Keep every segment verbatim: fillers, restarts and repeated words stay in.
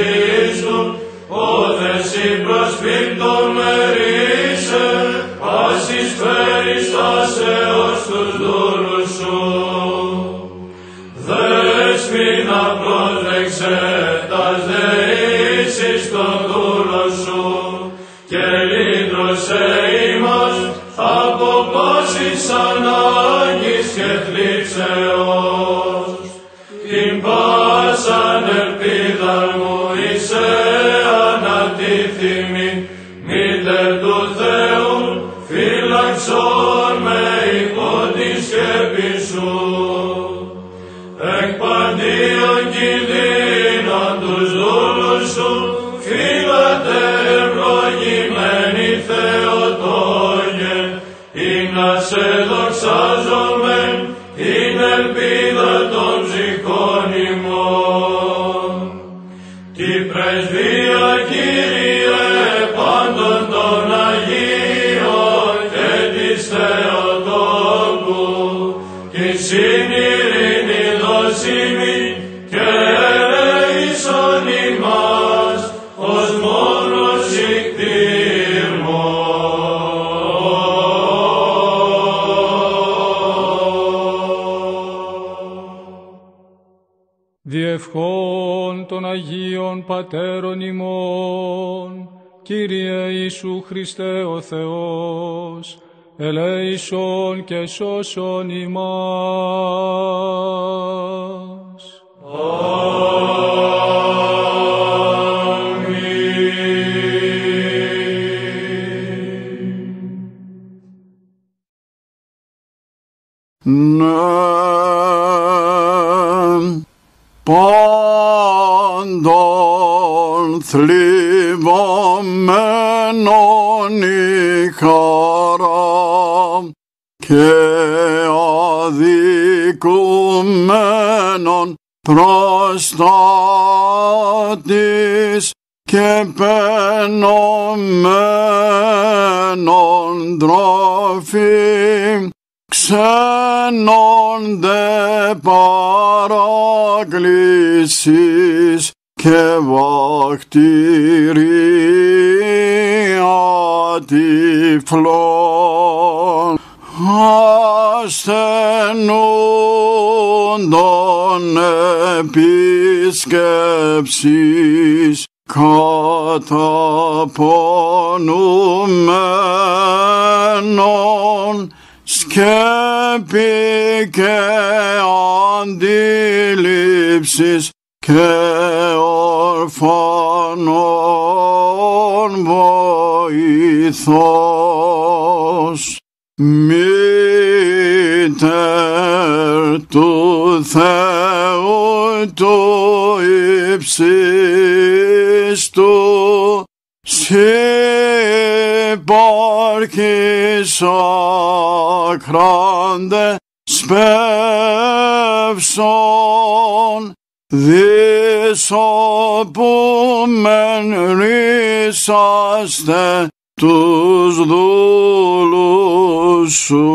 Iisus, odesi brzbim do meriše, a si sferišta se oštus durušu. Deć mi na prozrek šeta, zde išiš to durušu, kjeli droše imaš, a popašiš sa nagi skjetlice oš. Kim pasa ne pidar mu ise, Zor me i podiške pišu, ek padio gilina duž dušu, filate broji meni te otonje, i na sedok sazomem, i ne pilatom žikonimo. Ti prežvija Kirie, pandon dona Sinirini dosimi, kere isonimas, os monos iktirmos. Διευχών των Αγίων Πατέρων ημών, Κύριε Ιησού Χριστέ ο Θεός, ελέησον και σώσον ημάς. Αμήν. Να πάντων θλιβωμένον η χαρά, και αδικουμένων προστάτης και πενωμένων τροφή, ξένων δε παρακλήσεις και βακτηρία τυφλών, ασθενούντων επισκέψεις, καταπονούμενων σκέπη και αντιλήψεις και ορφανών βοηθός. Μητέρ του Θεού του υψίστου, συμπάρχης ακράντε σπεύσον, δισοπούμεν ρίσαστε τους δούλους σου.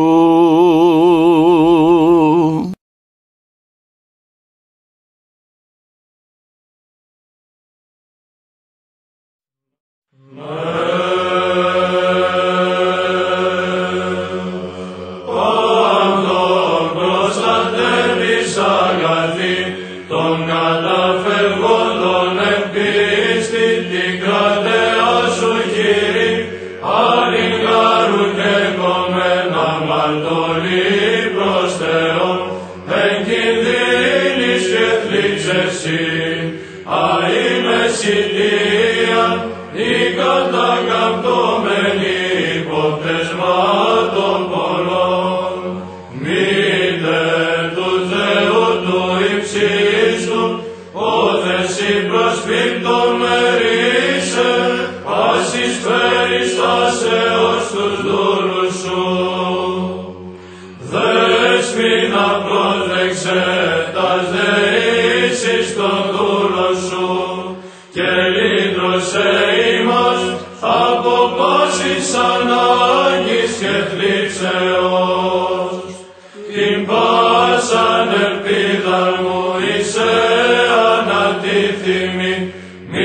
Ελπίδα μου είσαι ανατίθυμη, μη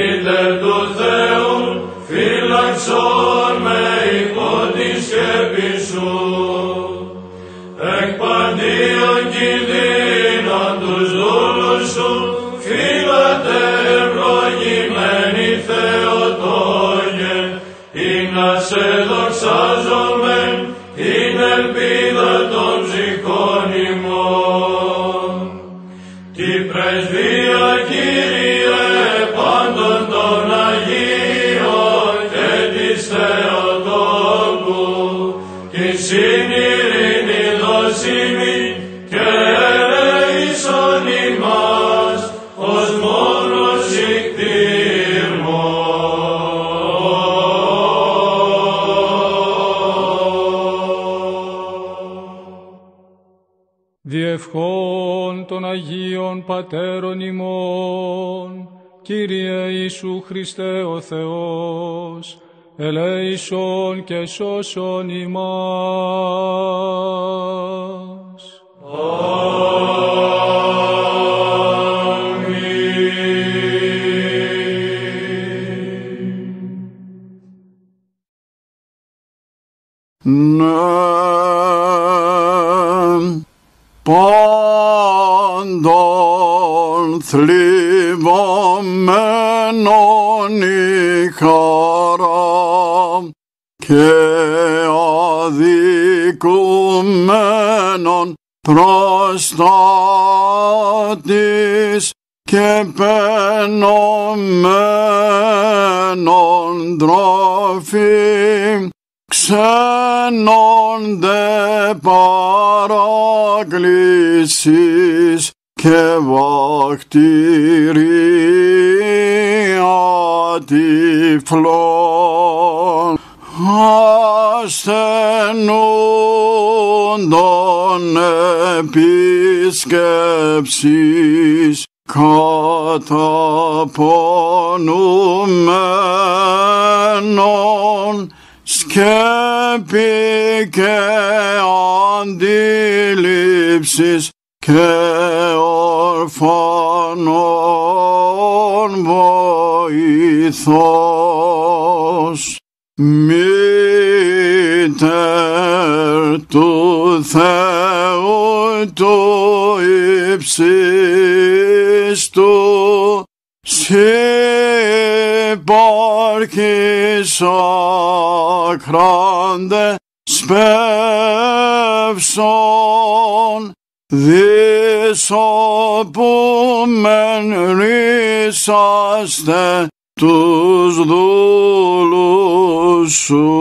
Ευχών των Αγίων Πατέρων ημών, Κύριε Ιησού Χριστέ ο Θεός, ελέησον και σώσον ημάς. Αμήν. Pandon thliva menoni kara, ke adhikum menon prostatis, ke penom menon drafim, xenon de paraglysis, ke bakteria tiflon, astenundon episkepsis, kataponumenon, skepi ke andilipsis, ke orfanon voithos, miter tu theun tu ipsis tu, si barki sacrande spevson, this opumen risaste tus dulusu.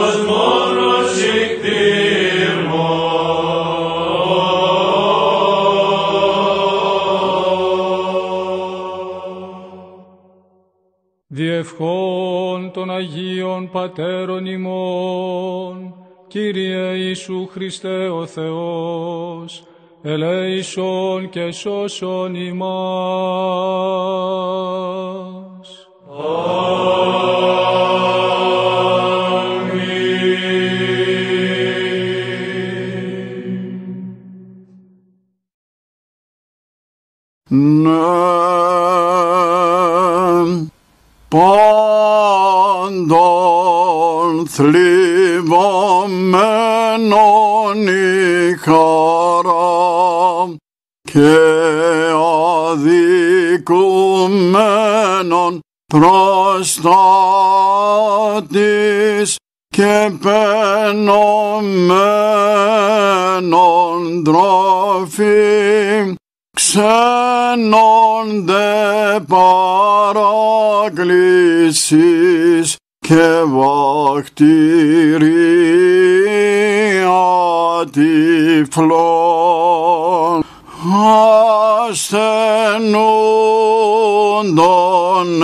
Os monos ictirmos. των Αγίων Πατέρων ημών, Κύριε Ιησού Χριστέ ο Θεός, ελέησον και σώσον ημάς. Αμήν. Νεμ πάντων θλιβωμένων η χαρά και αδικουμένων προστάτης και πενωμένων τροφή ξένων δε παρακλήσεις και βακτηρία τυφλών ασθενούντων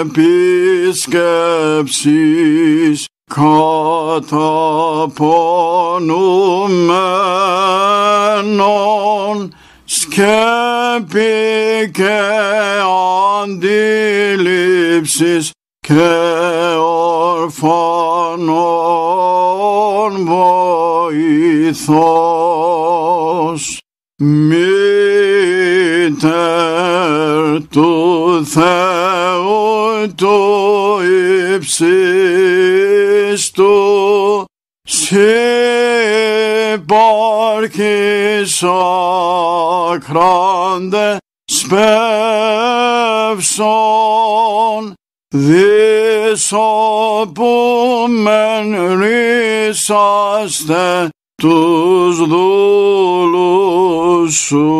επισκέψεις καταπονουμένων σκέπη και αντιλήψεις και ορφανών βοηθός. Μητέρ του Θεού του υψίστου, υπαρχείς ακράντε σπεύσον, δισοπούμεν ρίσαστε τους δούλους σου.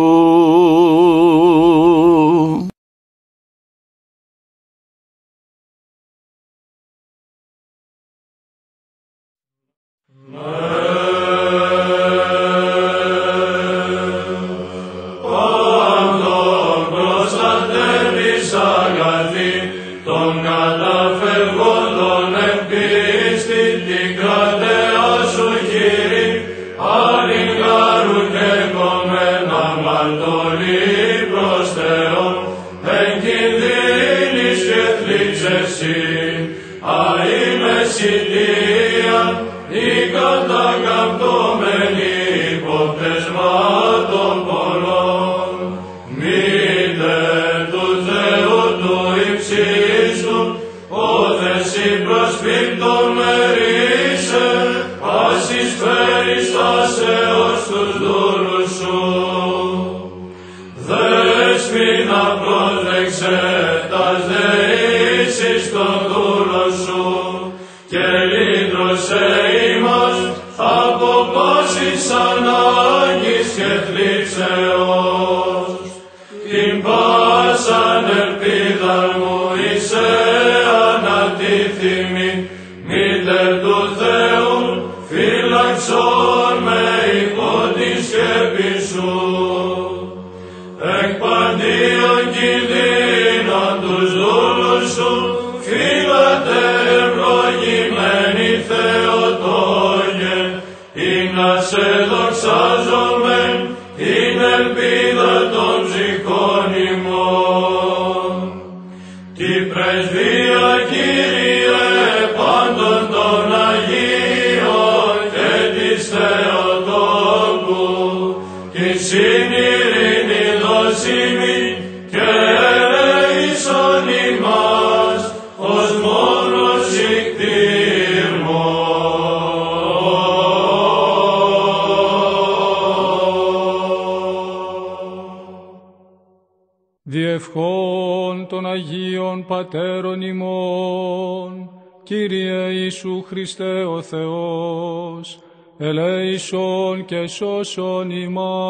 Πατέρων ημών, Κύριε Ιησού Χριστέ ο Θεός, ελέησον και σώσον ημάς.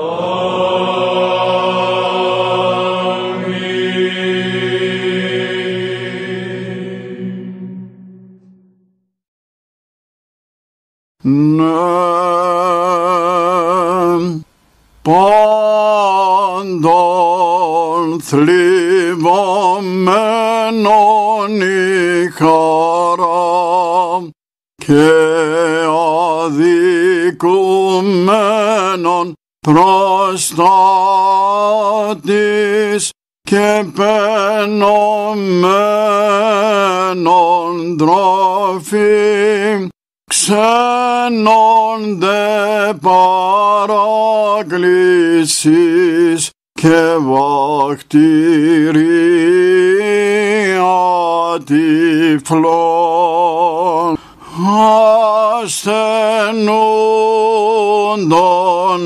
Αμήν. Νεμ πάντων θλιβωμένων Kanoni karam ke adhikum menon prostatis ke penom menon drafim xenon de paraglisis ke bakteria tiflon astenundon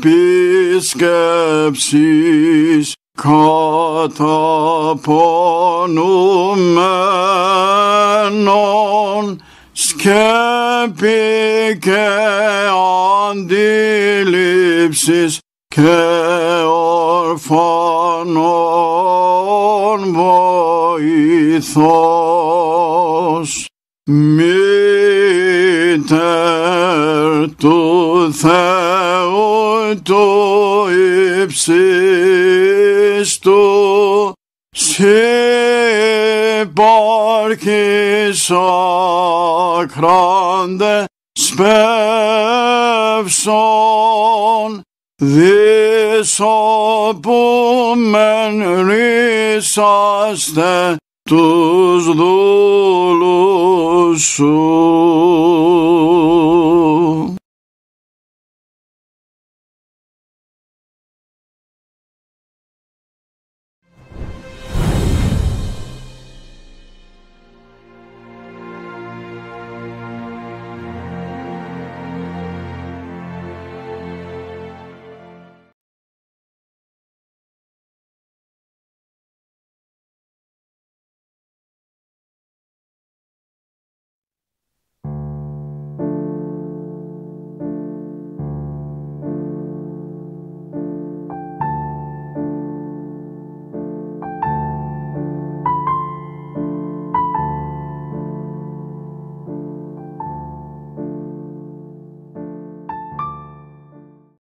episkepsis kataponumenon skepike andilipsis ke orfanon boithos miter tu theuto ipsistu si barki sakrande spevson this opumen risaste tus dulusus.